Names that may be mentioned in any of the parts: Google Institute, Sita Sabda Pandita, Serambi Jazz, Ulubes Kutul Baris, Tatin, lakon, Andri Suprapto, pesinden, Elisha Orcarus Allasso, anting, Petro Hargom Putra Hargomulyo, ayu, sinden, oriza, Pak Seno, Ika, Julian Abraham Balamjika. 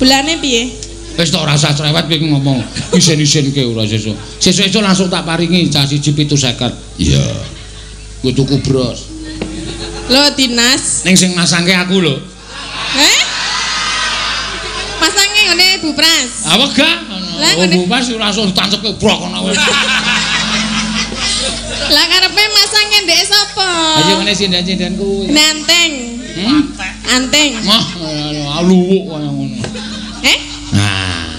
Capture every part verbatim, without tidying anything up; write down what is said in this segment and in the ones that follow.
Belane piye? Wis tok rasa cerewet kowe ngomong. Isen-isenke ora sesuk. Sesuk-sesuk langsung tak paringi cah siji pitu seket. Iya. Kuwi tuku bros. Lho Dinas, ning sing masangke aku lho. Heh? Masangke ngene Bu Pras. Ah wegah. Lah Bu Pras langsung tancep brok ana kowe. Lah karepe masangke ndek sapa? Ayo ngene sindan-sindan kuwi. Nanteng. Hmm? Anteng. Mah, luwuk kaya ngono. Eh? Nah.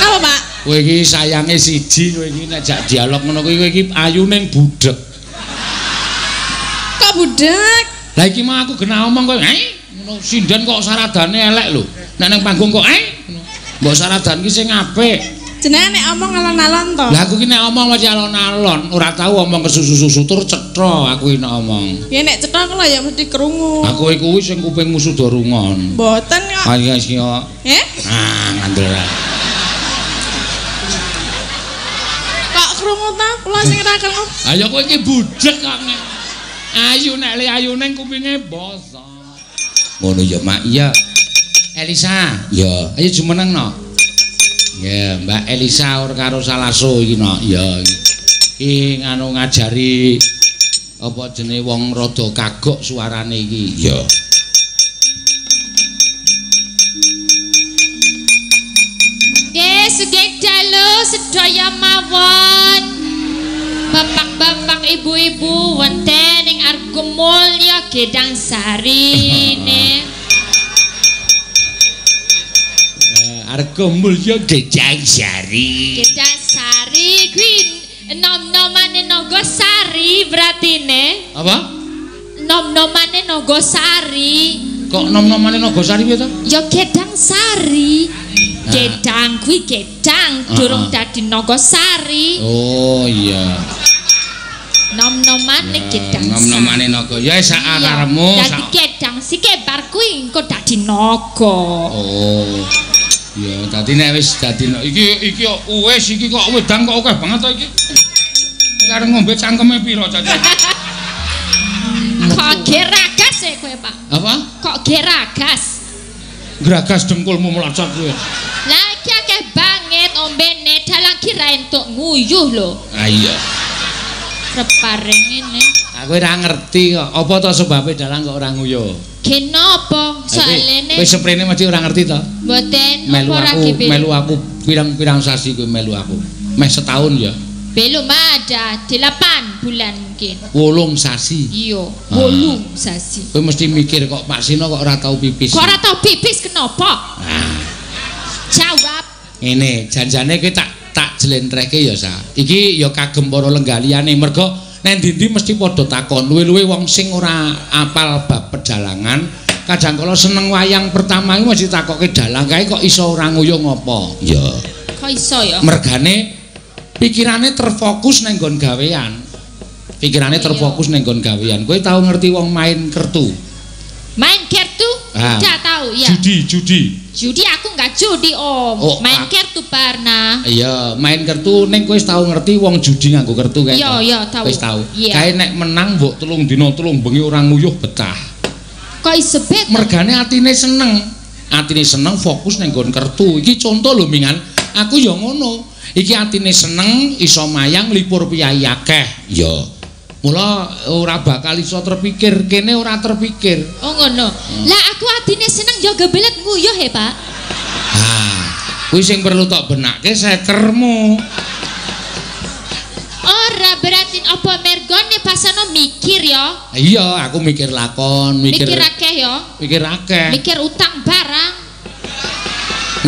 Apa, Pak? Kowe iki sayange siji, kowe iki nek jak dialog ngono kuwi kowe iki ayune budhek. Kok budhek? Lah iki mah aku genah omong kowe, eh, ngono sinden kok saradane elek lho. Nek nang panggung kok eh ngono. Mbok saradan iki sing apik. Jenengan nek omong alon-alon to. Lah aku ki nek omong mesti alon-alon, ora tau omong kesusu-susu tur cetha aku nek omong. Ya nek cetha kok ya mesti krungu. Aku kuwi sing kupingmu sudah rungon. Mboten kok. Ha iya sih kok. Heh? Ah ngandel ra. Kok krungu ta kula sing ra krungu. Ha ya kowe iki budhek kok. Ayu nek le ayune kupinge bosok. Ngono ya mak iya. Elisha. Ya, ayo jumeneng no. Ya, yeah, Mbak Elisha Orcarus Allasso iki no. Ya. Yeah. Iki nganu ngajari apa jenenge wong rada kagok suarane iki. Ya. Yeah. Nggih, sedaya dalu sedaya mawon. Bapak-bapak, ibu-ibu wonten ing Argum Mulya Gedang Sari ne. Argum Mulya Gedang Sari. Gedang Sari kuwi nom-nomane Naga Sari bratine. Apa? Nom-nomane Naga Sari. Kok nom-nomane Naga Sari piye to? Ya Gedang Sari. Nah. Gedang kuwi gedang uh-huh. Durung dadi Naga Sari. Oh iya. Nom-nomane ya, Gedang Sari. Nom-nomane Naga. Ya sak ararmu sak. Dadi gedang sike bar kuwi engko dadi naga. Oh. Ya, tadi nek wis dadi iki iki wis iki kok wedang kok akeh banget to iki. Arep ngombe cangkeme pira caca? Kok geragas e kowe, Pak? Apa? Kok geragas? Geragas dengkulmu melacak kowe. Lah iki akeh banget ombene dalang kira entuk nguyuh lho. Ah iya. Repareng ngene. Aku ora ngerti kok apa to sebabe dalang kok ora nguyuh. Kenapa? Soalene kowe sprene mesti ora ngerti to? Mboten, ora kepengin. Melu aku pirang-pirang sasi kowe melu aku. Meh setahun ya. Belum ada, delapan bulan mungkin. wolung sasi. Iya, wolung sasi. Kowe mesti mikir kok Pak Seno kok ora tau pipis. Kok ora tau pipis kenapa? Nah. Jawab. Ngene, janjane kowe tak tak jelentreke ya, Sa. Iki ya kagem para lenggaliane mergo nek ndi-ndi mesti padha takon, luwe-luwe wong sing ora apal bab pedalangan, kadangkala seneng wayang pertama iki mesti takoke dalang kae kok iso ora nguyuh ngopo. Ya. Kok iso ya? Mergane pikirane terfokus nang nggon gawean. Pikirane terfokus nang nggon gawean. Kowe tau ngerti wong main kertu? Main kertu? Enggak tahu ya. Judi, judi. Judi aku enggak judi, Om. Oh, main kertu pernah. Iya, main kertu ning kowe wis tau ngerti wong judi nganggo kertu kae. Iya, iya, tahu. Wis tau. Kae nek menang mbok telung dina telung bengi ora nguyuh betah. Kok isebet? Mergane atine seneng. Atine seneng fokus ning nggon kertu. Iki contoh lho Mingan, aku ya ngono. Iki atine seneng iso mayang lipur piyayi akeh. Iya. Mula ora bakal iso terpikir, kene ora terpikir. Oh ngono. Hmm. Lah aku atine seneng ya gebelet nguyuh he, Pak. Ah. Kuwi sing perlu tok benake sekermu. Ora berarti apa mergone pasane mikir ya? Iya, aku mikir lakon, mikir. Mikir akeh ya? Mikir akeh. Mikir utang barang.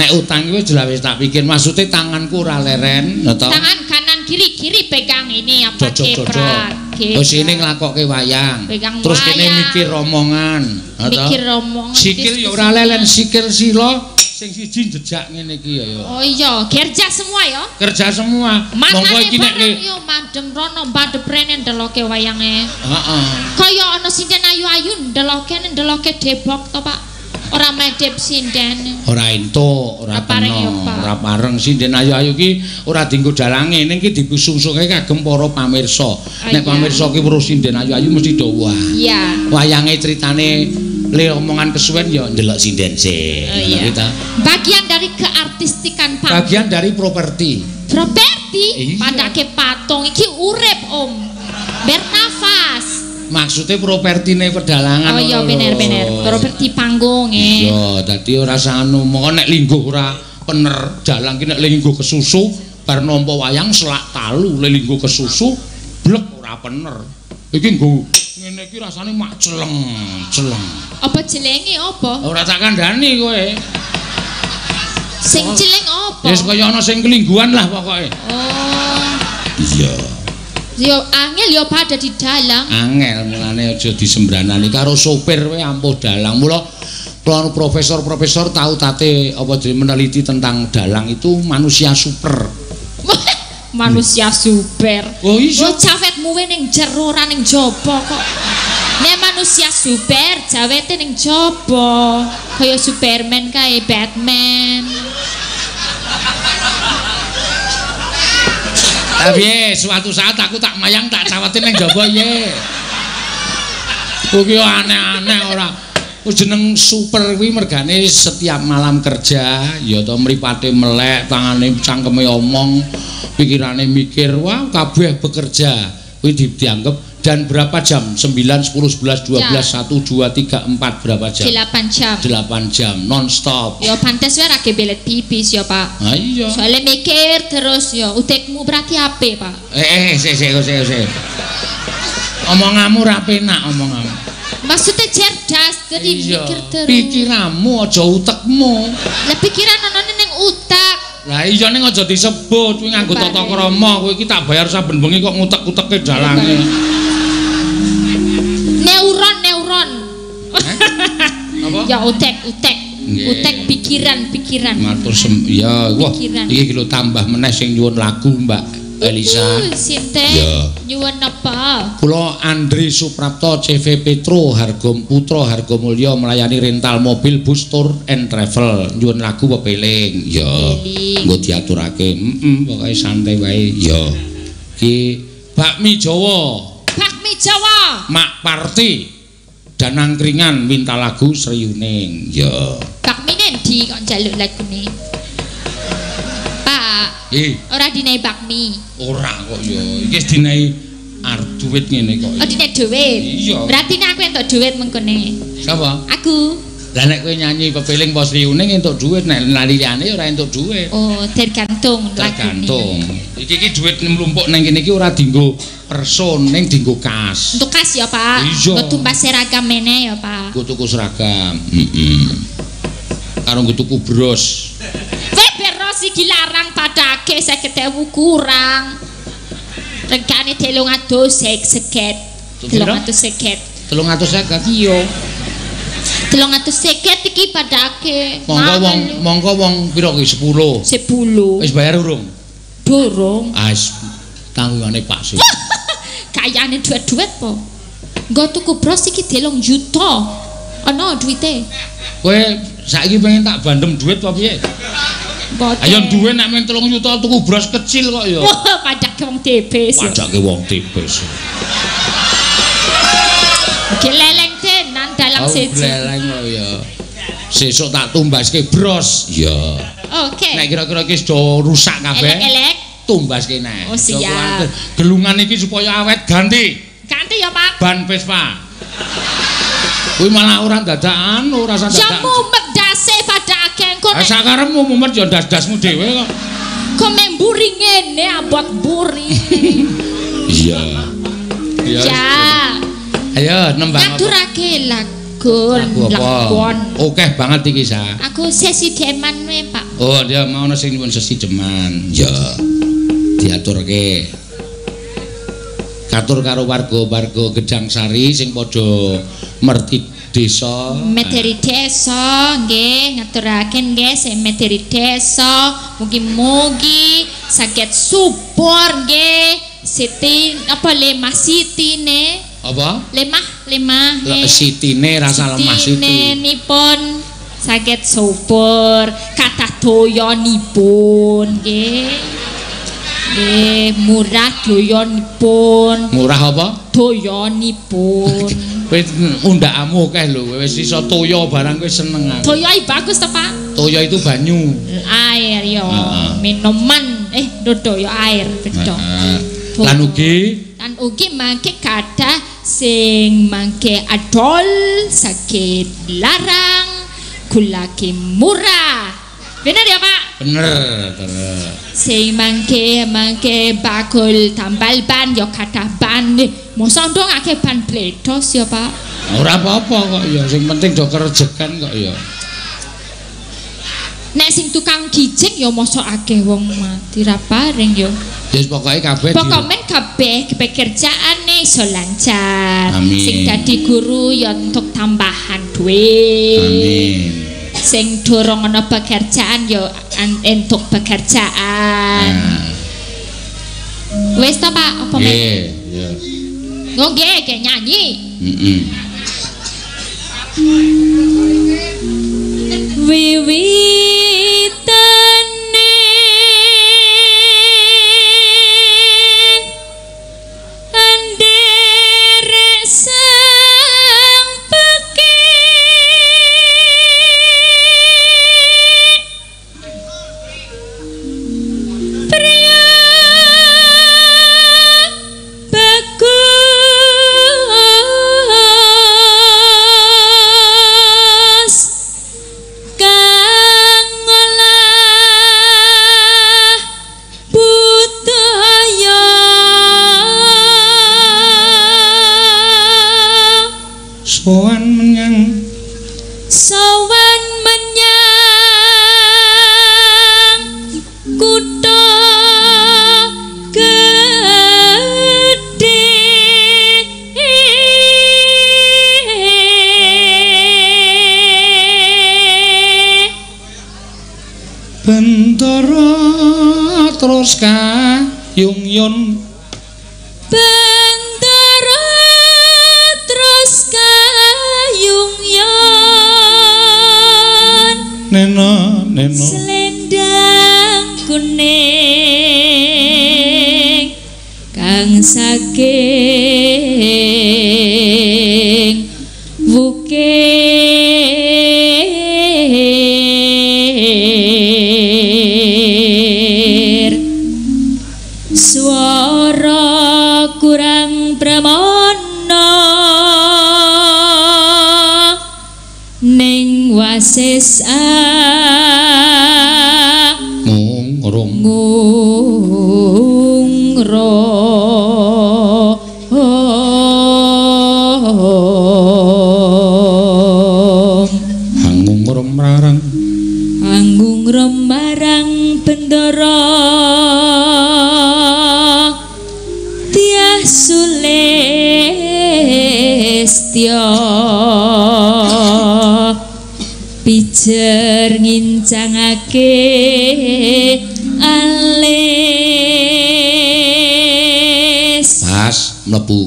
Nek utang kuwi jelas tak pikir, maksudnya tanganku ora leren, ya toh. Tangan kanan kiri kiri pegang ini apa keprak. Terus ini ngelakoke wayang. Terus kene mikir omongan, mikir omongan. Sikil ya ora lelen, sikil sila sing siji jejak ngene iki ya. Oh iya, kerja semua ya. Kerja semua. Monggo iki nek yo mandem rono badeprene ndeloke wayange. Heeh. Kaya ana sinden ayu-ayu ndeloke ndeloke debok to, Pak. Ora medep sinden. Ora entuk, ora pareng, ora pareng sinden ayu-ayu ki ora dienggo dalange, ning ki dikusungsuke kagem para pamirsa. Nek pamirsa ki weruh sinden ayu-ayu mesti do wah. Iya. Wayange critane le omongan kesuwen ya ndelok sinden sih. Oh, iya. Kita bagian dari keartistikan Pak, bagian dari properti properti padake patung iki urip Om bernafas maksudnya propertine pedalangan. Oh iya bener bener properti panggung eh iya tadi rasa anu mau nek lingguh ora pener jalan ki nek lingguh kesusu bar nampa wayang selak talu lingguh kesusu blek ora pener iki nggo ngene iki rasane mak celeng celeng apa jelenge apa ora tak kandhani kowe sing celeng apa wis kaya ana sing kelingguhan lah pokoke. Oh iya yo angel yo pada di dalang angel mulane aja disembranani karo sopir we ampuh dalang mula profesor-profesor tahu tate apa meneliti tentang dalang itu manusia super manusia super oh iya cawet muwe ning jero ora ning jaba kok nek manusia super cawete ning jaba kaya Superman kae Batman. Tapi suatu saat aku tak mayang tak cawatin yang jaba ye. Kuwi aneh-aneh ora. Wis jeneng super kuwi mergane setiap malam kerja ya to mripate melek, tangane cangkeme omong, pikirane mikir, wah kabeh bekerja. Kuwi di, dianggap dan berapa jam? sembilan, sepuluh, sebelas, dua belas, satu, dua, tiga, empat berapa jam? delapan jam. delapan jam non stop. Ya pantes wae ra kebelet pipis ya, Pak. Ha iya. Soale mikir terus ya, utekmu berarti ape, Pak? Eh, eh, sik sik sik sik. Omonganmu ra penak omonganmu. Maksudnya cerdas jadi mikir terus. Pikiranmu aja utekmu. Lah pikiran onone ning utek. Lah iya ning aja disebut kuwi nganggo tata krama kowe iki tak bayar saben bengi kok ngutek-uteke dalange. Neuron neuron. Eh? Apa? Ya utek-utek. Yeah. Utek pikiran-pikiran. Matur sem ya wah iki kilo tambah meneh sing nyuwun lagu Mbak Elisha. Ya. Nyuwun napa? Kula Andri Suprapto C V Petro Hargom Putra Hargomulyo melayani rental mobil bus tour and travel. Nyuwun lagu pepeling. Ya. Nggo diaturake. Heeh, pokoke santai wae. Ya. Ki bakmi Jawa. Bakmi Jawa. Mak Parti dan angkringan minta lagu Sri Yuning. Ya. Bakmine ndi kok njaluk lagune? Eh. Ora dinai bakmi. Ora kok ya. Iki wis dinai arep dhuwit ngene kok. Oh, dinai dhuwit. Iya. Berarti nek aku entuk dhuwit mengkene. Sapa? Aku. Lah nek kowe nyanyi pepeling pos riune entuk dhuwit, nek laliane ora entuk dhuwit. Oh, tergantung lagune. Tergantung. Iki iki dhuwit mlumpuk nang kene iki ora dienggo person, ning dienggo kas. Untuk kas ya, Pak. Iya. Tumbas seragam meneh ya, Pak. Ku tuku seragam. Heeh. Karo ku tuku bros. Dilarang padake seket ewu kurang regane telung atus seket telung atus seket telung atus seket iya telung atus seket iki padake monggo wong monggo wong piro ki sepuluh sepuluh wis bayar urung durung as tanggungane Pak Seno kayane duit-duit po nggo tuku bros iki delung juta ana duwite kowe saiki pengen tak bandem duit apa piye. Ayo duwe nek men telung juta tuku bros kecil kok ya. Pajake wong tipis. Pajake wong tipis. Geleleng tenan dalang siji. Geleleng kok ya. Sesuk tak tumbaske bros. Ya. Oke. Nek kira-kira iki sudah rusak kabeh. Elek-elek tumbaske neh. Oh siap. Gelungan iki supaya awet ganti. Ganti ya, Pak. Ban Vespa. Kuwi malah ora dadakan, ora rasa dadakan. Ya mumet dase pada agengku. Nek sakarepmu mumet ya das-dasmu dhewe kok. Kok memburi ngene abot buri. Iya. Iya. Ya. Ayo nembang. Ngaturake lagu lakon. Okeh banget iki, Sa. Aku sesi deman wae, Pak. Oh, dia mau ana sing nyuwun sesi deman. Ya. Diaturke. Katur karo warga-warga Gedang Sari sing padha merti desa meteri desa nggih ngaturake nggih semeteri desa mugi-mugi saged support nggih siti apa lemah sitine apa lemah lemah le sitine rasa lemah sitine nipun saged support kathah doyanipun nggih nggih murah doyanipun murah apa doyanipun. Kowe undakmu akeh lho, wis iso toya barang kowe seneng aku. Toya bagus ta, Pak? Toya itu banyu. Air ya, uh-huh. Minuman eh dodo ya air bedo. Heeh. Uh-huh. Lan ugi, lan ugi mangke kathah sing mangke adol sakit larang gulake murah. Bener ya, Pak? Bener, bener. Sing mangke mangke bakul tambal ban ya kathah ban. Mosok ndong akeh ban bledos ya, Pak. Ora apa-apa kok ya, sing penting do kerejekan kok ya. Nek sing tukang gijik ya mosok akeh wong mati ra paring ya. Wis pokoke kabeh. Pokoke kabeh pekerjaane iso lancar. Amin. Sing dadi guru ya entuk tambahan duit. Amin. Sing dorong ana pekerjaan ya entuk pekerjaan. Nah. Wis ta, Pak? Apa meneh? Yeah, iya. Yeah. Oh, nggih, nggih nyanyi. Heeh. Mm-mm. Wiwitane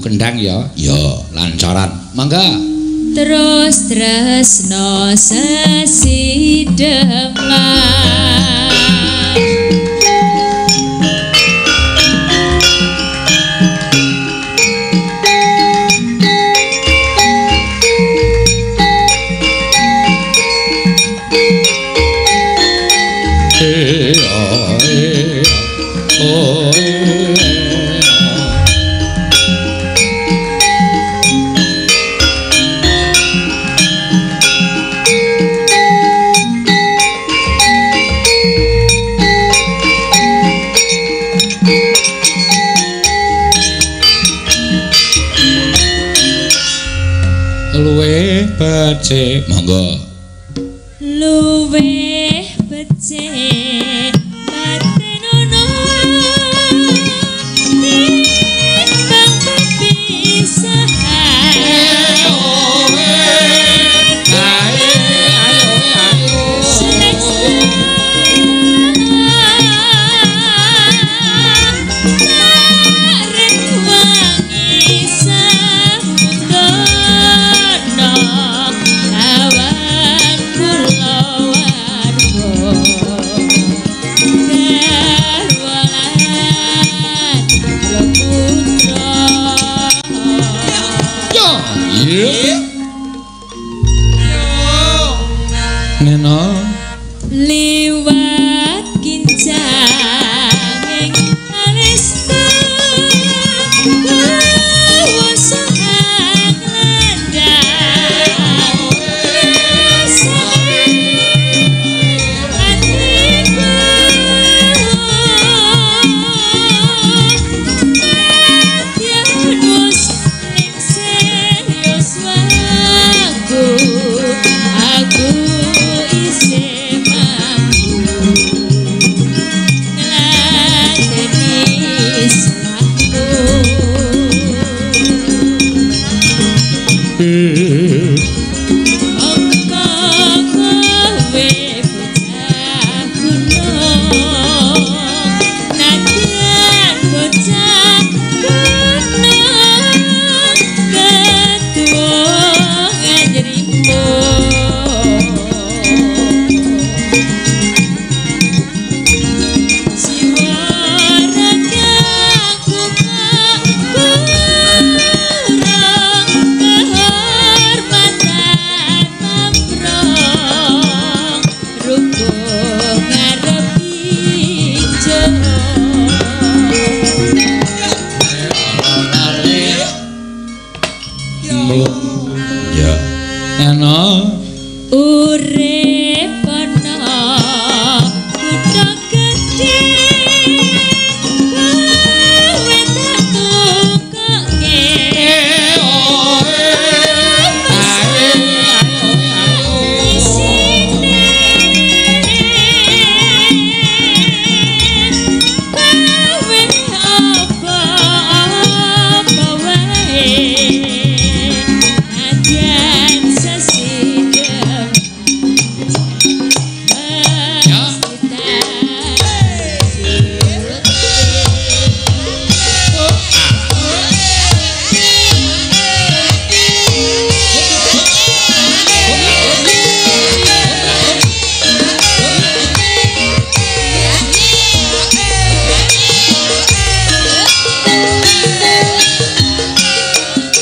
kendang ya, ya lancaran mangga terus tresno sesidheman becik monggo luweh becik batin ono timbang pisahan owe ae ayo ayo Seno liwat kinjang aresta kuwasa kandang atiku yudus ning serius aku aku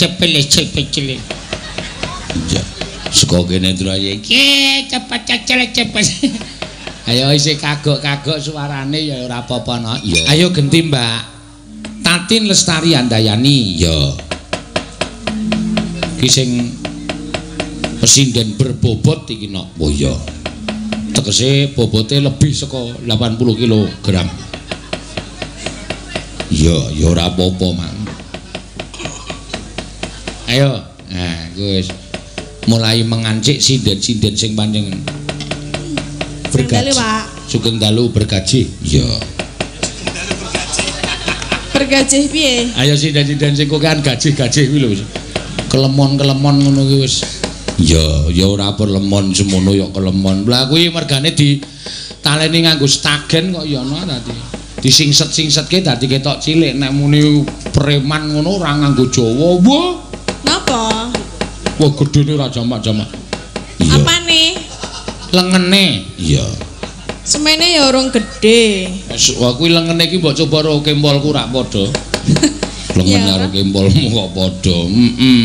cepet-cepet sekogene terus aja cepet cepet cepet ayo isi kagok-kagok suarane ya ora apa-apa no. Ayo genti Mbak Tatin Lestari Andayani ya iki sing pesinden berbobot iki no. Oh ya tegese bobote lebih saka delapan puluh kilogram ya ya ora apa-apa Mang. Ayo, nah, guys, mulai mengancik sinden-sinden sing panjang bergaji. Sugeng dalu bergaji. Yo. Sugeng dalu bergaji. bergajih piye? Ayo sih dan dan sing kok kan gajih-gajih kuwi lho. Kelemon-kelemon ngono kuwi wis. Ya, ya ora apa lemon semono ya kelemon. Lah kuwi mergane ditaleni nganggo stagen kok ya ana dadi. Disingset-singsetke dadi ketok cilik nek muni preman ngono ora nganggo Jawa. Wo. Napa? Wah gedene ora jamak-jamak. Apane? Lengene. Iya. Semene ya urung gedhe. Wah kuwi lengene iki mbok coba karo kempolku rak padha. Lengene karo kempolmu kok padha. Heeh.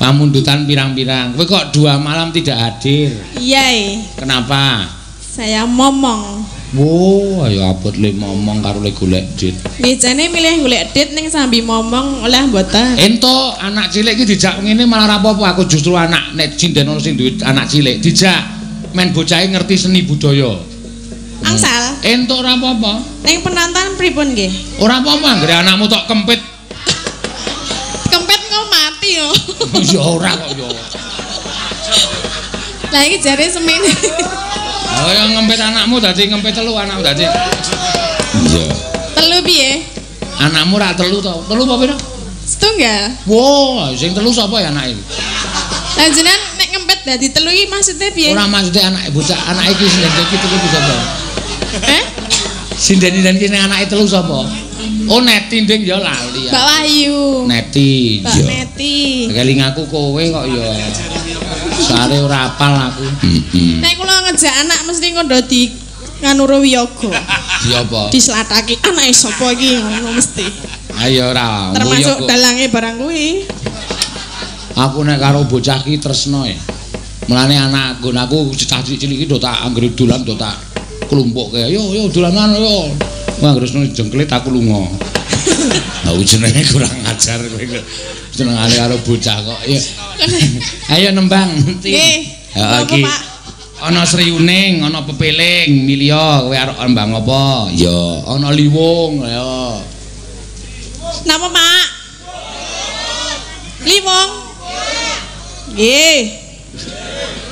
Pamundutan pirang-pirang. Kowe kok dua malam tidak hadir? Iya. Kenapa? Saya momong. Wo, ayo abot le momong karo le golek dit. Nggih, jane milih golek dit ning sambil momong oleh mboten. Ento anak cilik iki dijak ngene malah rapopo aku justru anak nek sinden ono sing duwe anak cilik dijak men bocahe ngerti seni budaya. Angsal. Entuk ora apa-apa. Ning penantan pripun nggih? Ora apa-apa anggere anakmu tok kempit. Kempit kok mati yo. Ya ora kok yo. Lah iki jare semene. Oh ya ngempit anakmu dadi ngempit telu anakmu dadi. Iya. Telu piye? Anakmu rak telu to. Telu apa pira? Setunggal. Wo, sing telu sapa ya anake? Lah jenengan dadi telu iki maksude piye? Ora maksude anake bocah, anake iki sinden iki telu sapa? Eh? Sinden-sinden iki anake telu sapa? Oh, Neti nding ya lali. Mbak Wahyu. Neti. Mbak Neti. Keling aku kowe kok ya. Sare ora apal aku. Heeh. Nek kula ngejak anak mesti ngandha di Nganuro Wiyogo. Siapa? Dislataki anake sapa iki ngono mesti. Ayo ora. Termasuk dalange barang kuwi. Aku nek karo bocah iki tresno ya. Mulane anakku, aku cacik cilik iki do tak anggere dolan do tak klumpukke. Yo yo dolanan yo. Anggere jengklit aku lunga. Lah jenenge kurang ajar kowe. Jenengane karo bocah kok. Ayo nembang. Nggih. Heeh iki. Ana sriuning, ana pepeling, milya kowe arep nembang apa? Ya, ana liwung ya. Napa, Mak? Liwung. Nggih.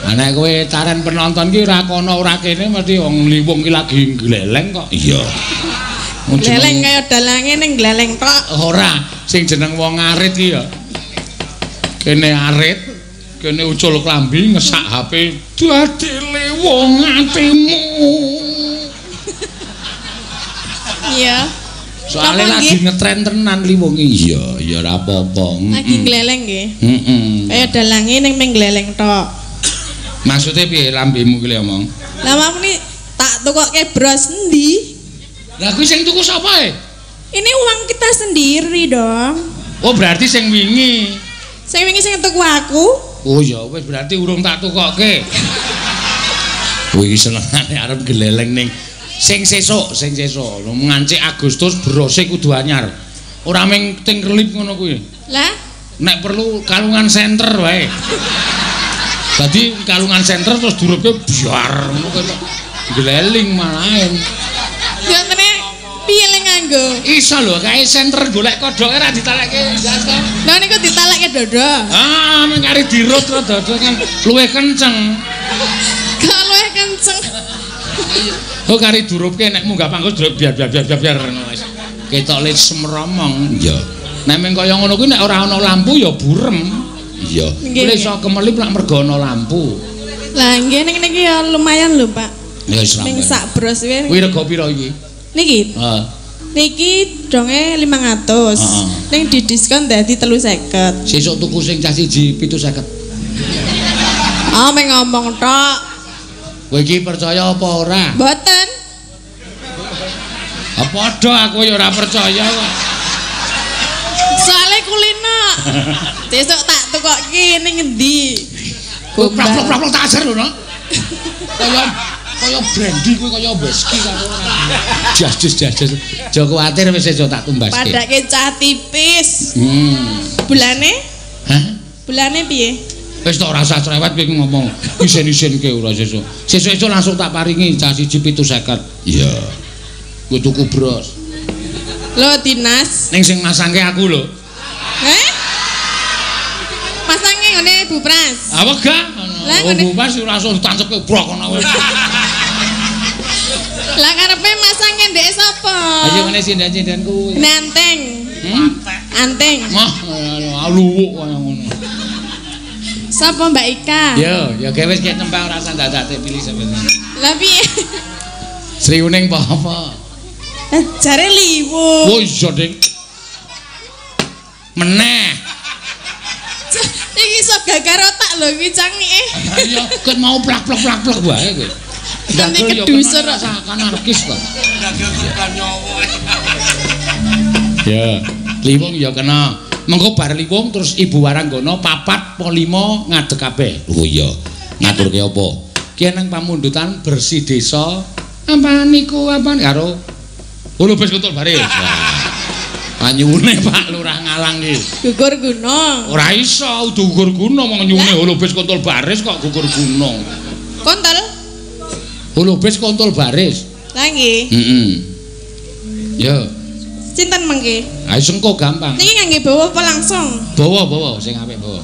Anak kowe taran penonton ki ora kono ora kene mesti wong liwung ki lagi gleleng kok. Iya. Gleleng kaya dalange ning gleleng tok. Ora, sing jeneng wong arit ki ya. Kene arit, kene ucul klambi ngesak H P. Dadi liwung atimu. Iya. Soale lagi ngetren tenan liwung ki. Iya, ya ora apa-apa. Lagi gleleng nggih. Heeh. Kaya dalange ning ming gleleng tok. Maksudnya piye lambemu ki le omong? Lah muni tak tukokke bros endi? Lah kuwi sing tuku sapa e? Ini uang kita sendiri dong. Oh, berarti sing wingi. Sing wingi sing tuku aku. Oh ya wis berarti urung tak tukokke. Kuwi iki senengane arep geleleng ning sing sesuk, sing sesuk. Ngancik Agustus brose kudu anyar. Ora mung ting kelip ngono kuwi. Lah, nek perlu kalungan senter wae. Tadi kalungan senter terus durupnya biar geleling malahan ya kene piling nganggo iso lho kae senter golek kodhoke ra ditalekke jatuh lho niku ditalekke dodo ah mengkari dirut karo dodo kan luwih kenceng gak luwih kenceng oh kari durupke nek munggah panggung durup biar biar biar biar ketok le semromong ya nek mung kaya ngono kuwi nek ora ana lampu ya burem. Iya. Kuwi iso kemelip lak mergo ana lampu. Lah nggih ning niki ya lumayan lho, Pak. Ya wis ra. Ming sak bros kuwi. Kuwi rega pira iki? Niki. Heeh. Niki donge lima ratus. Ning didiskon dadi tiga puluh. Sesuk tuku sing cah siji tujuh puluh. Ah, meng ngomong tok. Kowe iki percaya apa ora? Mboten. Padha aku ya ora percaya kok. Soale kulino. Sesuk tak kok kene ngendi? Kok plak-plak tak ajar lho, no. Kaya kaya brandy kuwi kaya whisky karo ora. Jas-jas-jas. Aja kuwatir wis aja tak tumbaske. Padake cah tipis. Hmm. Bulane? Hah? Bulane piye? Wis tok ora usah cerewet kowe ngomong. Isen-isenke ora sesuk. Sesuk-sesuk langsung tak paringi cah siji tujuh puluh. Iya. Kuwi tuku bros. Lho, Dinas. Ning sing masangke aku lho. Heh? Masange ngene Bu Pras. Ah wegah. Oh Bu Pras langsung tancep brok ana kowe. Lah karepe masange M B S apa? Aja mana sih dandanku? Nanteng. Hmm? Anteng. Mah, luwuk kaya ngono. Sapa Mbak Ika? Yo, yo gawe ket nembang rasa dadak pilih sampeyan. Lah piye? Sri Uning apa? Jare liwu. Oh iso, Ding. Meneh. Iki iso gagal otak lho iki cangike. Yo kon mau plak-plak-plak wae kowe. Nanti kedusur rasakan anarkis kok. Dagel kurban nyawa. Ya, liwung ya kena. Mengko bar liwung terus ibu waranggono papat po lima ngadeg kabeh. Oh iya. Ngaturke apa? Ki nang pamundutan bersih desa. Apa niku apa karo Ulubes Kutul Bare. Anyune Pak Lurah Ngalang iki. Gugur gunung. Ora iso gugur gunung mong nyune Ulubes Kutul Baris kok gugur gunung. Kontol. Ulubes Kutul Baris. Lah nggih. Heeh. Ya. Cinten mengke. Ah sengko gampang. Niki ngangge bawa apa langsung? Bawa, bawa sing apik bawa.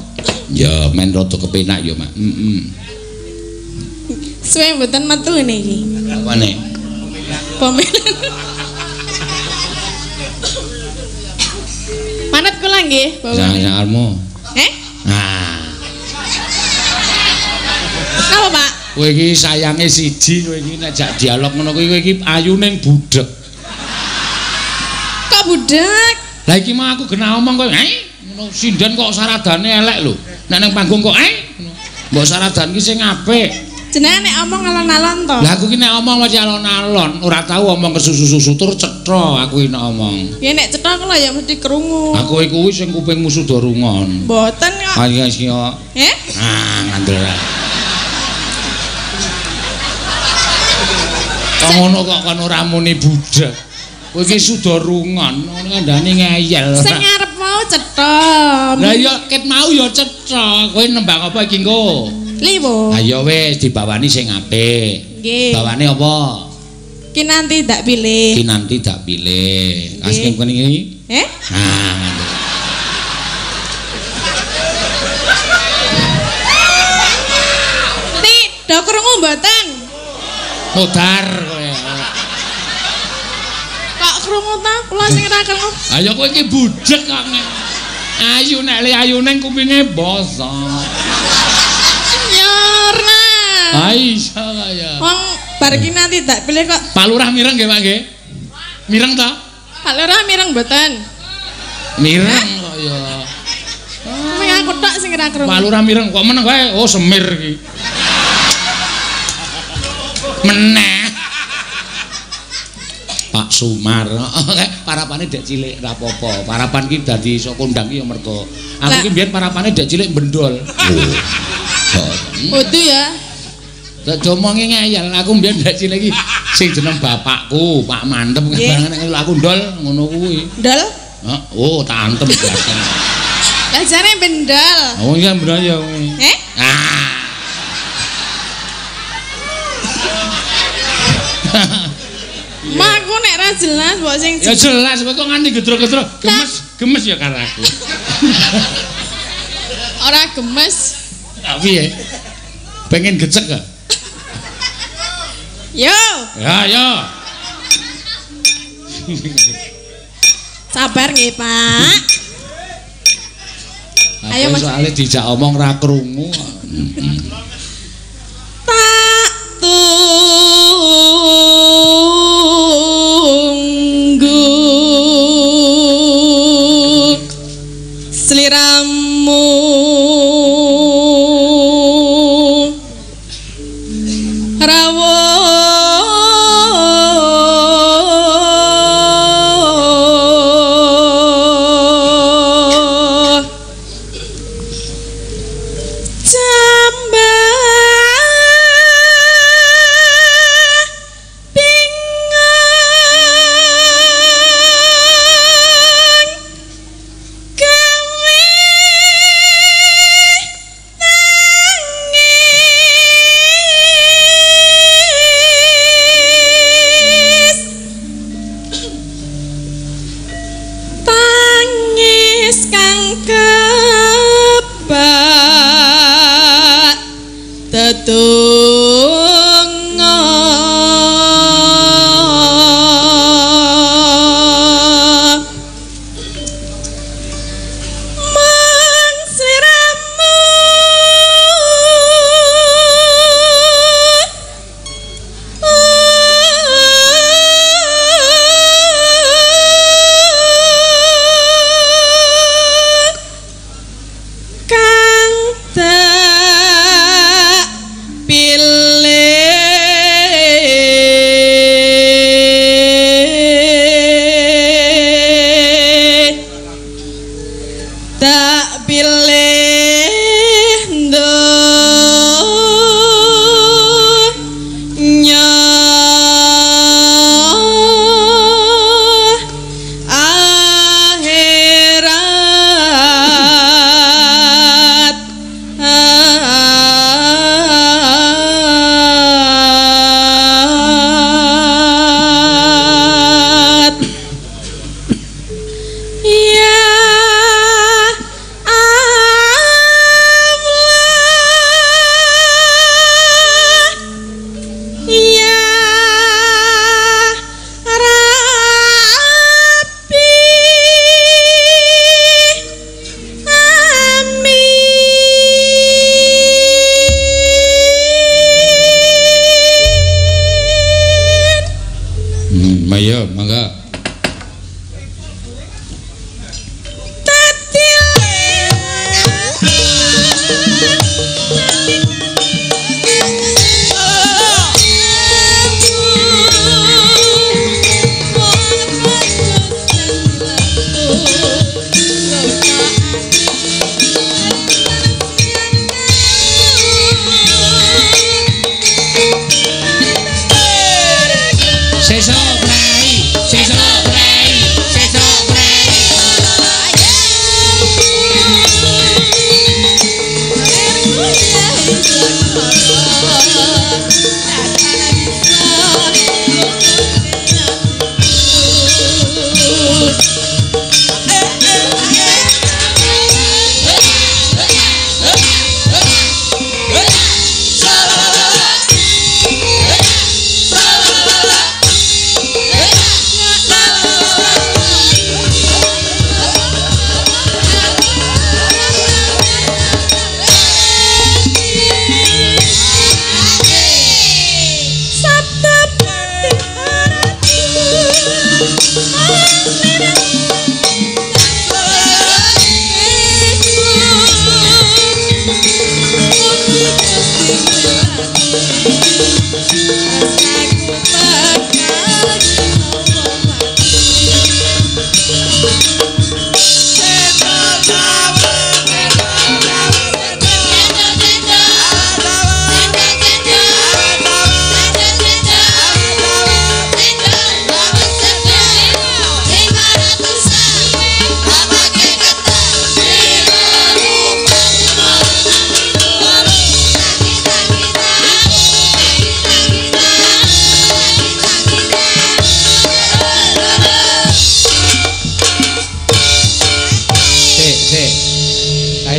Ya men rada kepenak ya, Mak. Heeh. Mm -mm. Suwe mboten metu niki. Apane? Pemilan. Manut kula nggih, bawa. Nah, sangarmu. Eh? Ah. Napa, Pak? Kowe iki sayange siji, kowe iki nek jak dialog ngono kuwi kowe iki ayune budhek. Budak. Lah iki mah aku genah omong kowe. Eh, ngono sinden kok saradane elek lho. Nek nang panggung kok eh ngono. Mbok saradan ki sing apik. Jenenge nek omong alon-alon to. Lah aku ki nek omong mesti alon-alon, ora tau omong kesusu-susu tur cetha aku nek omong. Ya nek cetha kok ya mesti krungu. Aku iki kuwi sing kupingmu sudo rungon. Mboten kok. Ha iya sih kok. Heh? Ah, ngandel. Kok ngono kok kon ora muni budak. Kowe iki sudah rungan, ngandani ngeyel. Sing ngarep mau cetha. Lah ya ket mau ya cetha. Kowe nembang apa iki engko? Liwo. Ha ya wis dibawani sing apik. Nggih. Bawane apa? Ki nanti ndak pilih. Ki nanti ndak pilih. Kasih kene iki. Heh? Nah, ngono. Ti, do krungu mboten? Modar kowe. Krungu ta kula sing ra krungu. Ha ya kowe iki budhek kok. Ayu nek le ayune kupinge bosok. Nyorna. Ha iso kaya. Wong bar ki nanti ndak pilih kok. Pak Lurah mireng nggih, Pak nggih. Mireng ta? Pak Lurah mireng mboten. Mireng kok ya. Kowe aku tok sing ra krungu. Pak Lurah mireng kok meneng wae. Oh semir iki. Meneh. Pak Sumar, parapane dek cilik ra apa-apa. Parapan ki dadi iso kondang ki ya mergo. Aku ki mbiyen parapane dek cilik bendol. Oh. Udu ya. Dek omonge ngeyel, aku mbiyen dek cilik ki sing jeneng bapakku, Pak Mantem kan nek aku ndol ngono kuwi. Ndol? Heeh, oh tak antem blasan. Lah jane bendol. Oh iya bendol ya kuwi. Heh? Ah. Mak aku nek ra jelas mbok sing ya jelas kowe kok nganti gedro-gedro gemes gemes ya karo aku. Ora gemes. Tapi ya pengen gecek ah. Yo. Ya yo. Sabar nggih, Pak. Ayo Mas. Soale dijak omong ra krungu. Tak tuh seliramu rawo jamba.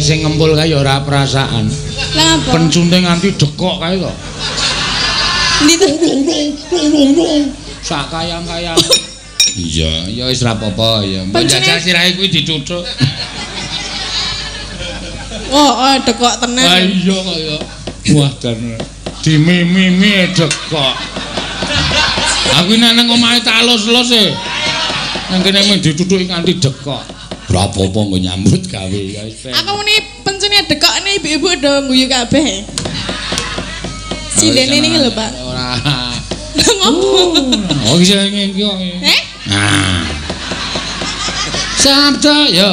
sing ngempul kae ya ora perasaan. Lah apa? Pencunting nganti dekok kae kok. Ndi sak kayang-kayang. Iya, ya wis ra apa-apa ya. Mbok jajal sirahe kuwi dicucuk. Oh, dekok tenan. Lah iya kok ya. Wah, jan dimimi-mimi dekok. Aku nek nang omahe tak los-los e. Nang kene men ditutuki nganti dekok. Ora apa-apa nggo nyambut gawe. Aku muni pencune dekokne ibu-ibu do guyu kabeh. Sidene niki lho, Pak. Ora. Ngopo? Oh, iki jenenge iki kok. Heh? Nah. Sabda ya.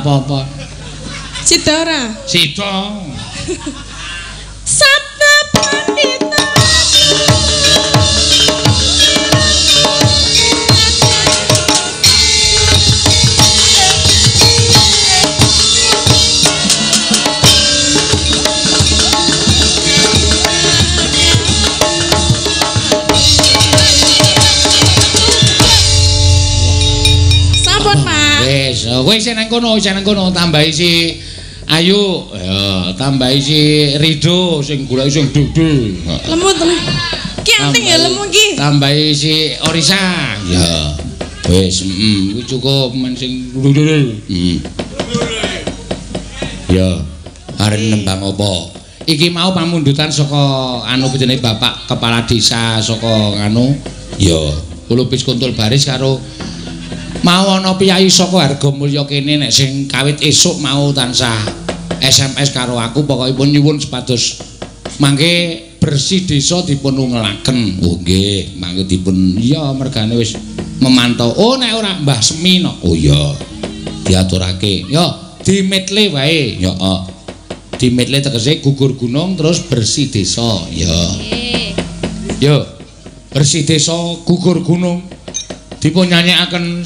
Apa-apa Sita ora? Sita Sabda Pandita sampun Pak wis kowe seneng kono seneng kono tambahi si Ayu ya tambahi si Rido sing golek sing dudu lemu to ki anting ya lemu ki tambahi si Oriza ya wis heeh kuwi cukup men sing dudu heeh ya arep nembang apa iki mau pamundutan saka anu jenenge Bapak Kepala Desa saka anu ya Lupis Kuntul Baris karo mau ana piyai saka Hargamulya kene nek sing kawit esuk mau tansah S M S karo aku pokokipun nyuwun sepados mangke bersih desa dipun ungelaken. Oh nggih, mangke dipun iya mergane wis memantau. Oh nek ora Mbah Semi no. Oh iya. Diaturake. Yo dimitle wae. Yo heeh. Dimitle tegese gugur gunung terus bersih desa. Yo. Yo bersih desa gugur gunung. Dipun nyanyikaken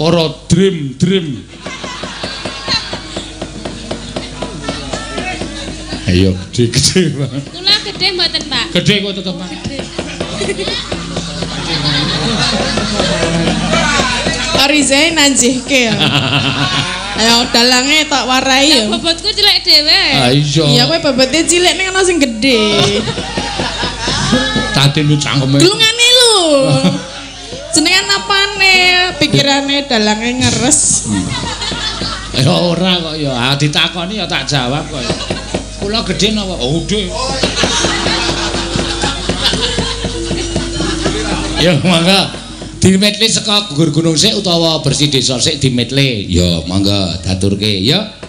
para dream-dream. Ayo gede-gede, Pak. Kula gede mboten, Pak? Gede kok tetep, Pak. Oriza nanjihke ya. Ayo dalange tak warai ya. Lah bobotku cilik dhewe. Ha iya. Iya kowe bobote cilik ning ana sing gedhe. Tatin lu cangkeme. Glungane lho. Jenengan napane pikirane dalange ngeres. Ya ora kok ya ditakoni ya tak jawab kok. Kula gedhe napa? Oh, gedhe. Ya mangga dimetle saka gugur gunung sik utawa bersih desa sik dimetle. Ya mangga daturke ya.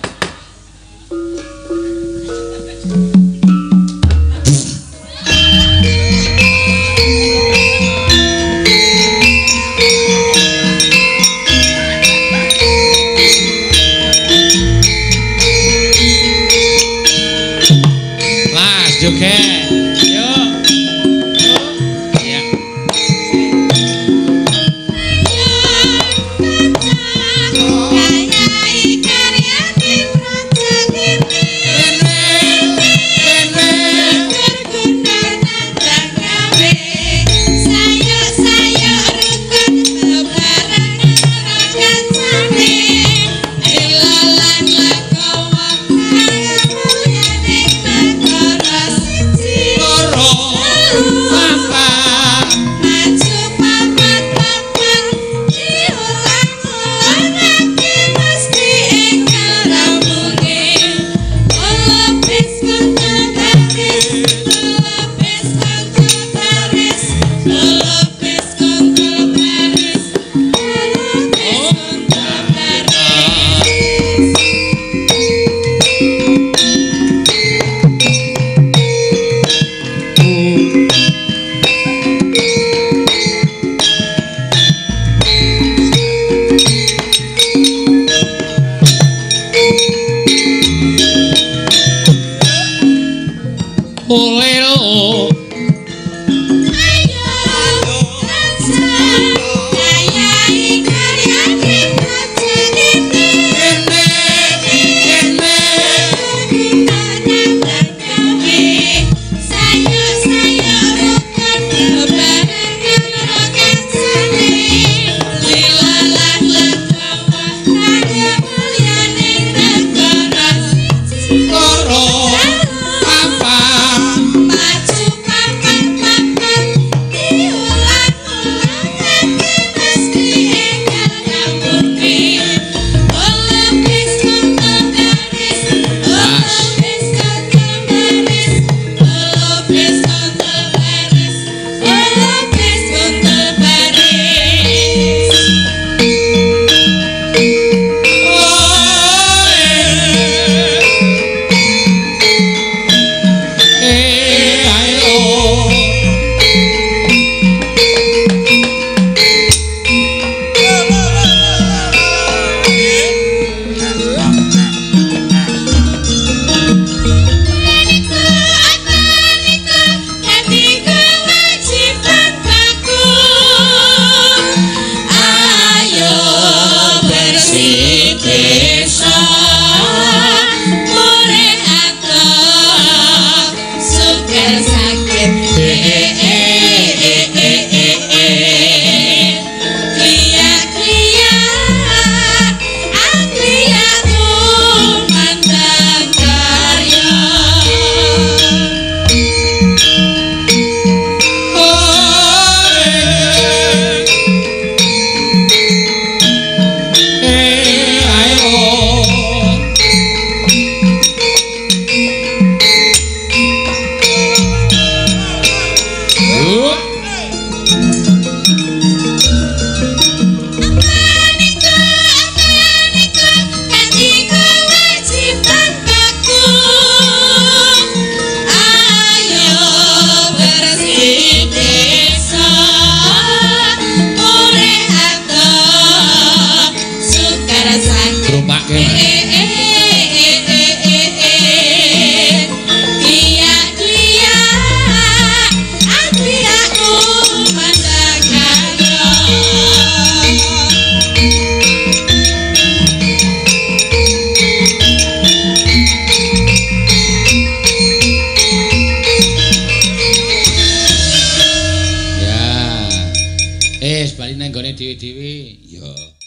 Eh, sebalik nenggone dewi-dewi. Iya.